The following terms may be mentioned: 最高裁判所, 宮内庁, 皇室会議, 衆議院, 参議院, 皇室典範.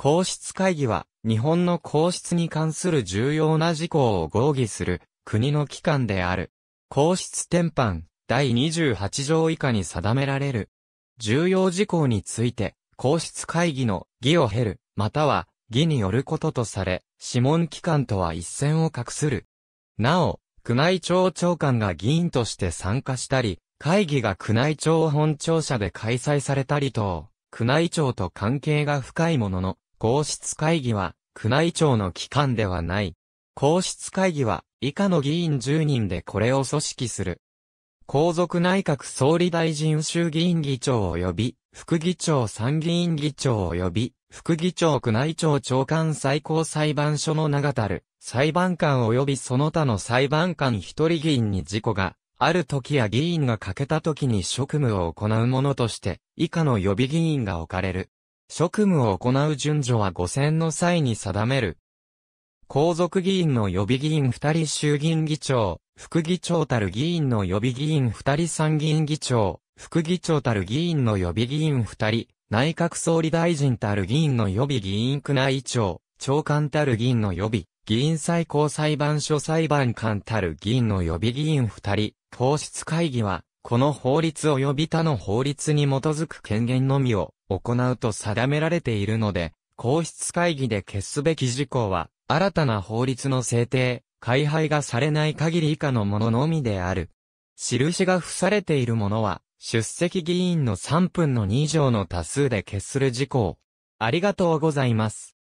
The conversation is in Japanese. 皇室会議は、日本の皇室に関する重要な事項を合議する、国の機関である。皇室典範、第28条以下に定められる。重要事項について、皇室会議の議を経る、または、議によることとされ、諮問機関とは一線を画する。なお、宮内庁長官が議員として参加したり、会議が宮内庁本庁舎で開催されたり等、宮内庁と関係が深いものの、皇室会議は、宮内庁の機関ではない。皇室会議は、以下の議員10人でこれを組織する。皇族内閣総理大臣衆議院議長及び、副議長参議院議長及び、副議長宮内庁長官最高裁判所の長たる、裁判官及びその他の裁判官一人議員に事故が、ある時や議員が欠けた時に職務を行うものとして、以下の予備議員が置かれる。職務を行う順序は御選の際に定める。皇族議員の予備議員2人衆議院議長、副議長たる議員の予備議員2人参議院議長、副議長たる議員の予備議員2人、内閣総理大臣たる議員の予備議員宮内庁、長官たる議員の予備、議員最高裁判所裁判官たる議員の予備議員2人、皇室会議は、この法律及び他の法律に基づく権限のみを行うと定められているので、皇室会議で決すべき事項は、新たな法律の制定、改廃がされない限り以下のもののみである。印が付されているものは、出席議員の3分の2以上の多数で決する事項。ありがとうございます。